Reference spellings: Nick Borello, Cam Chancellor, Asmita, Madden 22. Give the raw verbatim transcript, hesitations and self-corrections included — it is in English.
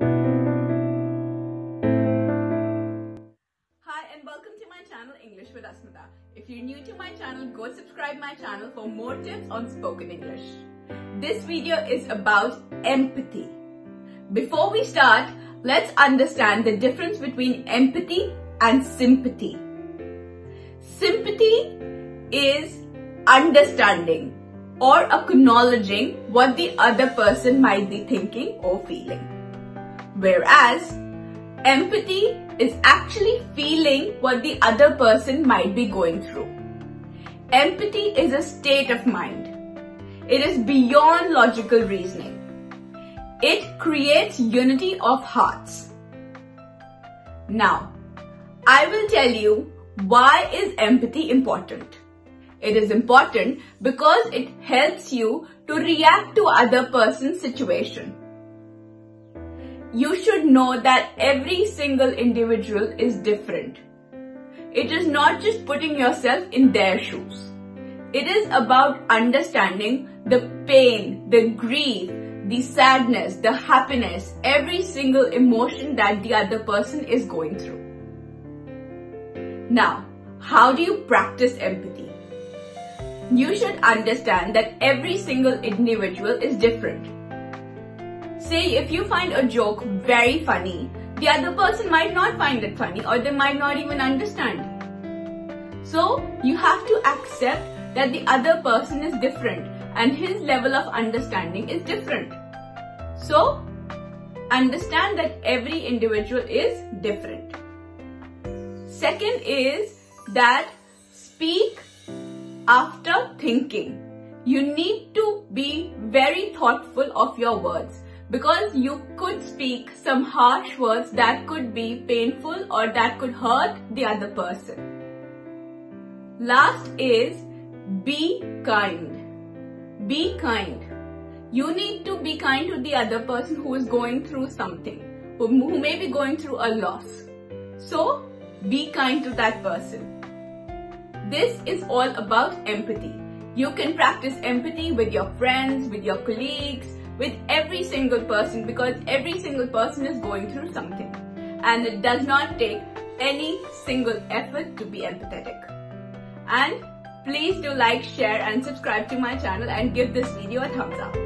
Hi and welcome to my channel English with Asmita. If you're new to my channel, go subscribe my channel for more tips on spoken English. This video is about empathy. Before we start, let's understand the difference between empathy and sympathy. Sympathy is understanding or acknowledging what the other person might be thinking or feeling. Whereas empathy is actually feeling what the other person might be going through. Empathy is a state of mind. It is beyond logical reasoning. It creates unity of hearts. Now, I will tell you why is empathy important. It is important because it helps you to react to other person's situation. You should know that every single individual is different. It is not just putting yourself in their shoes. It is about understanding the pain, the grief, the sadness, the happiness, every single emotion that the other person is going through. Now, how do you practice empathy? You should understand that every single individual is different. Say if you find a joke very funny, the other person might not find it funny or they might not even understand. So, you have to accept that the other person is different and his level of understanding is different. So, understand that every individual is different. Second is that speak after thinking. You need to be very thoughtful of your words because you could speak some harsh words that could be painful or that could hurt the other person. Last is be kind. Be kind. You need to be kind to the other person who is going through something, who, who may be going through a loss. So, be kind to that person. This is all about empathy. You can practice empathy with your friends, with your colleagues, with every single person because every single person is going through something. And it does not take any single effort to be empathetic. And please do like, share and subscribe to my channel and give this video a thumbs up.